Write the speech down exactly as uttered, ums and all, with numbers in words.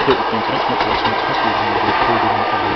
Ik heb het contract met de